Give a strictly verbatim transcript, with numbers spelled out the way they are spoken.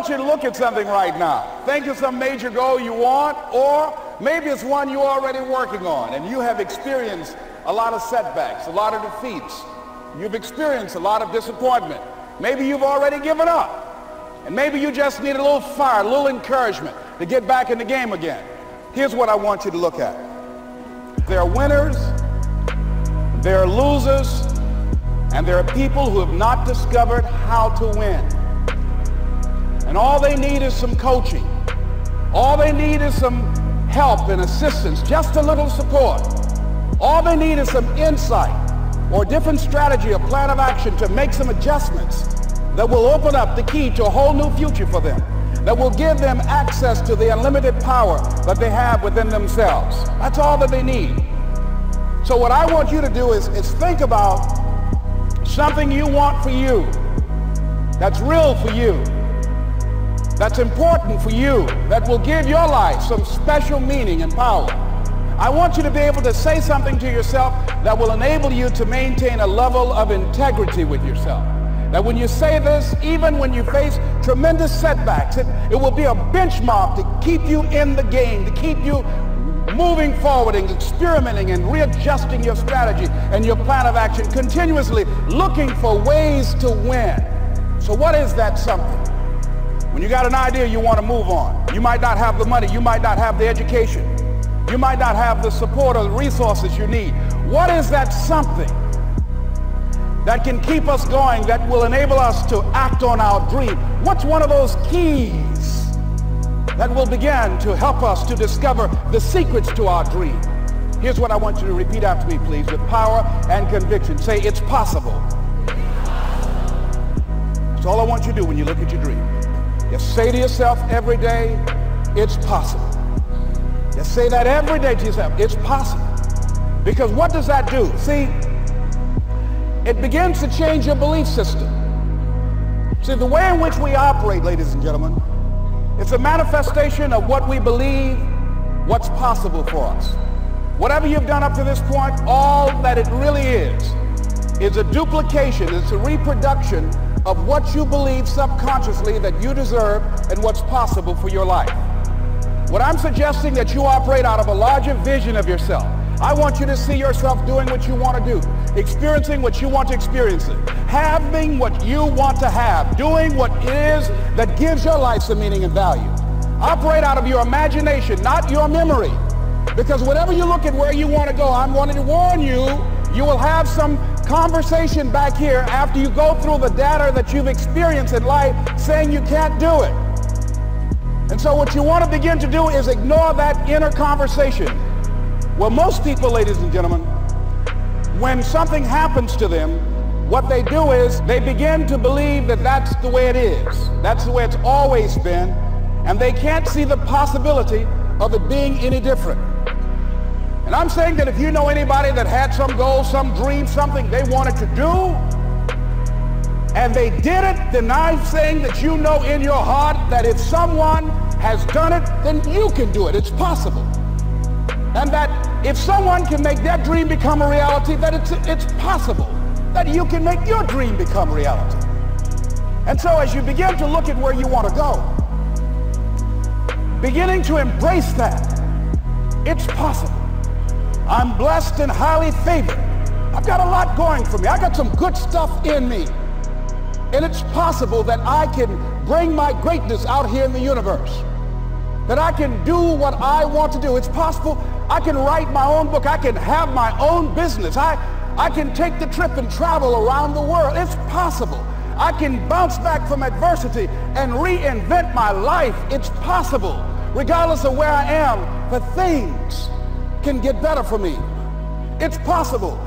want you to look at something right now. Think of some major goal you want, or maybe it's one you're already working on, and you have experienced a lot of setbacks, a lot of defeats. You've experienced a lot of disappointment. Maybe you've already given up. And maybe you just need a little fire, a little encouragement to get back in the game again. Here's what I want you to look at. There are winners, there are losers, and there are people who have not discovered how to win. And all they need is some coaching. All they need is some help and assistance, just a little support. All they need is some insight or different strategy or plan of action to make some adjustments that will open up the key to a whole new future for them, that will give them access to the unlimited power that they have within themselves. That's all that they need. So what I want you to do is, is think about something you want for you, that's real for you, that's important for you, that will give your life some special meaning and power. I want you to be able to say something to yourself that will enable you to maintain a level of integrity with yourself. That when you say this, even when you face tremendous setbacks, it, it will be a benchmark to keep you in the game, to keep you moving forward and experimenting and readjusting your strategy and your plan of action, continuously looking for ways to win. So what is that something? When you got an idea you want to move on, you might not have the money, you might not have the education, you might not have the support or the resources you need. What is that something that can keep us going, that will enable us to act on our dream? What's one of those keys that will begin to help us to discover the secrets to our dream? Here's what I want you to repeat after me, please, with power and conviction. Say, it's possible. That's all I want you to do when you look at your dream. Just say to yourself every day, it's possible. Just say that every day to yourself, it's possible. Because what does that do? See, it begins to change your belief system. See, the way in which we operate, ladies and gentlemen, it's a manifestation of what we believe, what's possible for us. Whatever you've done up to this point, all that it really is, is a duplication, it's a reproduction of what you believe subconsciously that you deserve and what's possible for your life. What I'm suggesting that you operate out of a larger vision of yourself. I want you to see yourself doing what you want to do, experiencing what you want to experience, having what you want to have, doing what it is that gives your life some meaning and value. Operate out of your imagination, not your memory. Because whenever you look at where you want to go, I'm wanting to warn you, you will have some conversation back here after you go through the data that you've experienced in life saying you can't do it. And so what you want to begin to do is ignore that inner conversation. Well, most people, ladies and gentlemen, when something happens to them, what they do is they begin to believe that that's the way it is. That's the way it's always been, and they can't see the possibility of it being any different. And I'm saying that if you know anybody that had some goal, some dream, something they wanted to do, and they did it, then I'm saying that you know in your heart that if someone has done it, then you can do it. It's possible. And that if someone can make their dream become a reality, that it's, it's possible that you can make your dream become reality. And so as you begin to look at where you want to go, beginning to embrace that, it's possible. I'm blessed and highly favored. I've got a lot going for me. I got some good stuff in me. And it's possible that I can bring my greatness out here in the universe. That I can do what I want to do. It's possible. I can write my own book. I can have my own business. I, I can take the trip and travel around the world. It's possible. I can bounce back from adversity and reinvent my life. It's possible, regardless of where I am, that things can get better for me. It's possible.